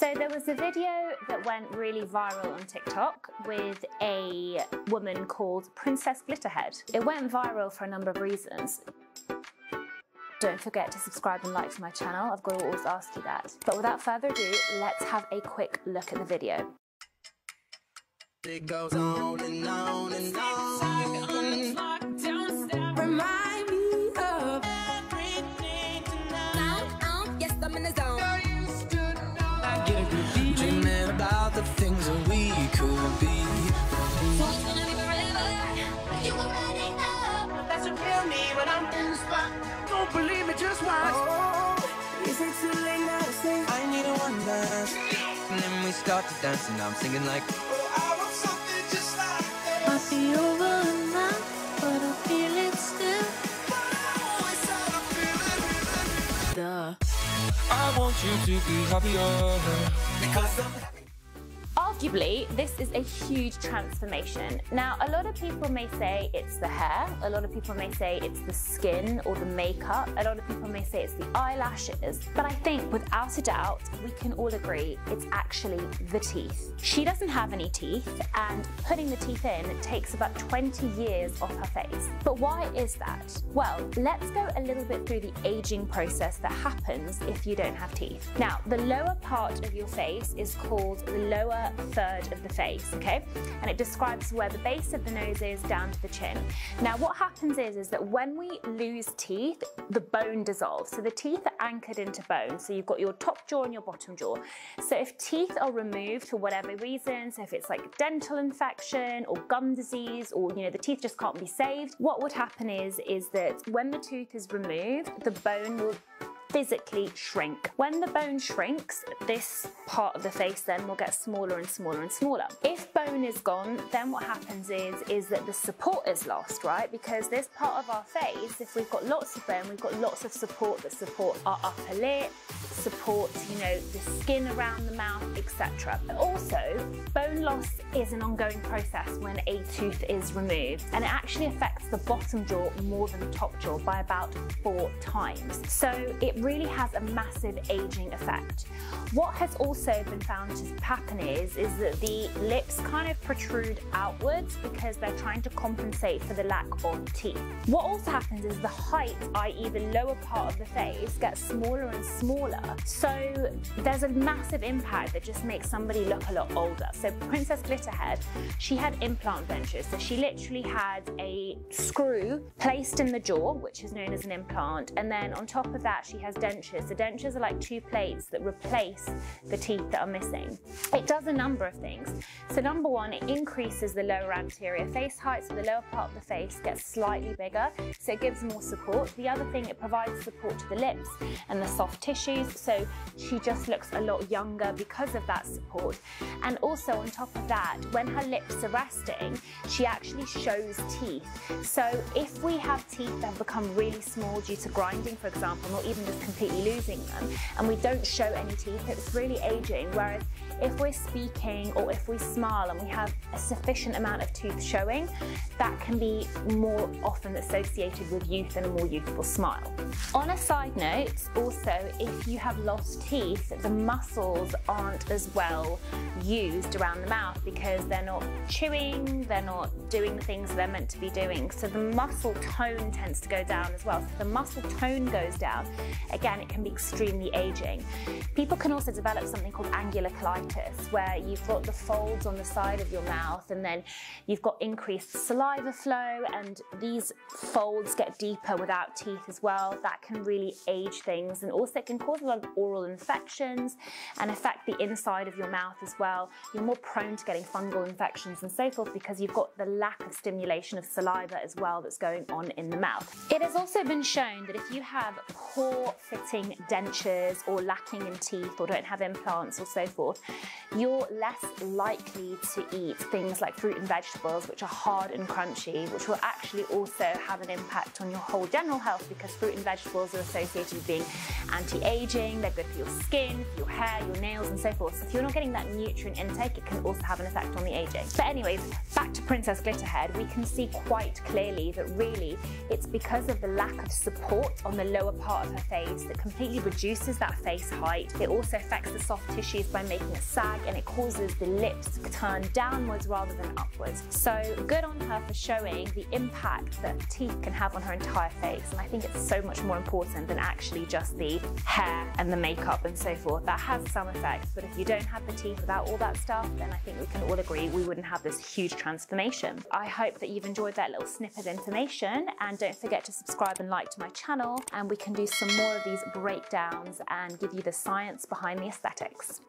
So there was a video that went really viral on TikTok with a woman called Princess Glitterhead. It went viral for a number of reasons. Don't forget to subscribe and like to my channel. I've got to always ask you that. But without further ado, let's have a quick look at the video. It goes on and on and on. Remind me of everything tonight. Yes, I'm in the zone. I get a good dreaming about the things that we could be. So it's gonna be forever. You were running up. That's what kill me when I'm in the spot. Don't believe me, just watch. Oh, is it too late now to say I need a one dance? And then we start to dance, and I'm singing like. Be over now, but I feel it still. Oh, it's all I feel it. Duh. I want you to be happier because I'm happy. Arguably, this is a huge transformation. Now, a lot of people may say it's the hair. A lot of people may say it's the skin or the makeup. A lot of people may say it's the eyelashes. But I think, without a doubt, we can all agree it's actually the teeth. She doesn't have any teeth, and putting the teeth in takes about 20 years off her face. But why is that? Well, let's go a little bit through the aging process that happens if you don't have teeth. Now, the lower part of your face is called the lower third of the face, okay? And it describes where the base of the nose is down to the chin. Now what happens is that when we lose teeth, the bone dissolves. So the teeth are anchored into bone. So you've got your top jaw and your bottom jaw. So if teeth are removed for whatever reason, so if it's like dental infection or gum disease, or the teeth just can't be saved, what would happen is that when the tooth is removed, the bone will physically shrink. When the bone shrinks, this part of the face then will get smaller and smaller and smaller. If bone is gone, then what happens is that the support is lost, right? Because this part of our face, if we've got lots of bone, we've got lots of support that support our upper lip, supports, the skin around the mouth, etc. Also, bone loss is an ongoing process when a tooth is removed, and it actually affects the bottom jaw more than the top jaw by about 4 times. So it really has a massive aging effect. What has also been found to happen is that the lips kind of protrude outwards because they're trying to compensate for the lack of teeth. What also happens is the height, i.e. the lower part of the face, gets smaller and smaller. So there's a massive impact that just makes somebody look a lot older. So Princess Glitterhead, she had implant dentures. So she literally had a screw placed in the jaw, which is known as an implant. And then on top of that, she has dentures. So dentures are like 2 plates that replace the teeth that are missing. It does a number of things. So number 1, it increases the lower anterior face height, so the lower part of the face gets slightly bigger, so it gives more support. The other thing, it provides support to the lips and the soft tissues, so she just looks a lot younger because of that support. And also on top of that, when her lips are resting, she actually shows teeth. So if we have teeth that become really small due to grinding, for example, or even just completely losing them, and we don't show any teeth, it's really aging. Whereas if we're speaking or if we smile and we have a sufficient amount of tooth showing, that can be more often associated with youth and a more youthful smile. On a side note, also, if you have lost teeth, the muscles aren't as well used around the mouth because they're not chewing, they're not doing the things they're meant to be doing. So the muscle tone tends to go down as well. So the muscle tone goes down. Again, it can be extremely aging. People can also develop something called angular colitis, where you've got the folds on the side of your mouth and then you've got increased saliva flow, and these folds get deeper without teeth as well. That can really age things, and also it can cause a lot of oral infections and affect the inside of your mouth as well. You're more prone to getting fungal infections and so forth because you've got the lack of stimulation of saliva as well that's going on in the mouth. It has also been shown that if you have poor fitting dentures or lacking in teeth or don't have implants or so forth, you're less likely to eat things like fruit and vegetables, which are hard and crunchy, which will actually also have an impact on your whole general health because fruit and vegetables are associated with being anti-aging, aging, they're good for your skin, for your hair, your nails and so forth. So if you're not getting that nutrient intake, it can also have an effect on the aging. But anyways, back to Princess Glitterhead, we can see quite clearly that really it's because of the lack of support on the lower part of her face that completely reduces that face height. It also affects the soft tissues by making it sag, and it causes the lips to turn downwards rather than upwards. So good on her for showing the impact that teeth can have on her entire face. And I think it's so much more important than actually just the hair and the makeup and so forth. That has some effects, but if you don't have the teeth without all that stuff, then I think we can all agree we wouldn't have this huge transformation. I hope that you've enjoyed that little snippet of information, and don't forget to subscribe and like to my channel, and we can do some more of these breakdowns and give you the science behind the aesthetics.